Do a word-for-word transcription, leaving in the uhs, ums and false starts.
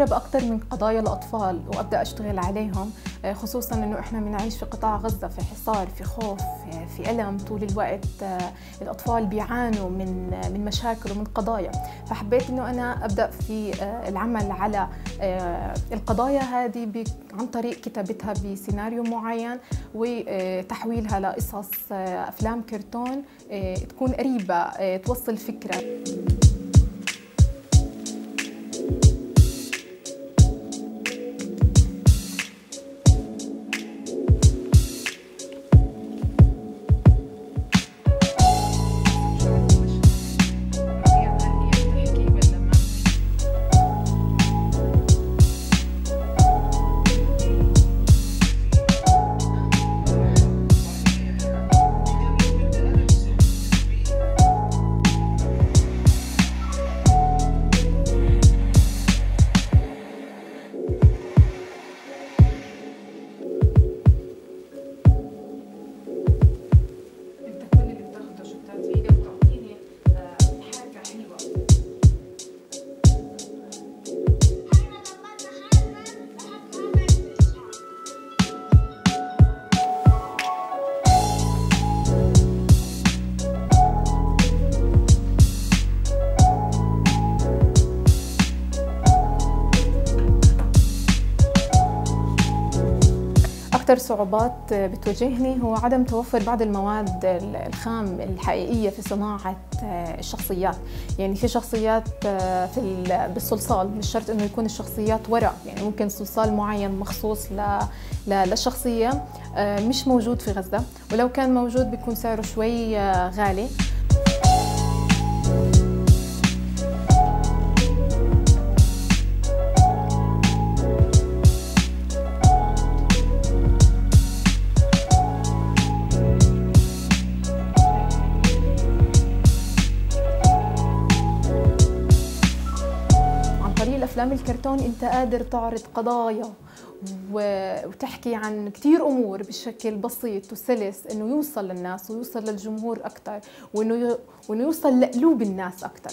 اجرب اكثر من قضايا الاطفال وابدا اشتغل عليهم، خصوصا انه احنا بنعيش في قطاع غزه، في حصار، في خوف، في الم طول الوقت. الاطفال بيعانوا من من مشاكل ومن قضايا، فحبيت انه انا ابدا في العمل على القضايا هذه عن طريق كتابتها بسيناريو معين وتحويلها لقصص افلام كرتون تكون قريبه توصل فكره. أكثر صعوبات بتواجهني هو عدم توفر بعض المواد الخام الحقيقية في صناعة الشخصيات. يعني في شخصيات في بالصلصال، مش شرط إنه يكون الشخصيات ورق، يعني ممكن صلصال معين مخصوص للشخصية مش موجود في غزة، ولو كان موجود بيكون سعره شوي غالي. أفلام الكرتون أنت قادر تعرض قضايا وتحكي عن كتير أمور بشكل بسيط وسلس، إنه يوصل للناس ويوصل للجمهور أكتر، وإنه يوصل لقلوب الناس أكتر.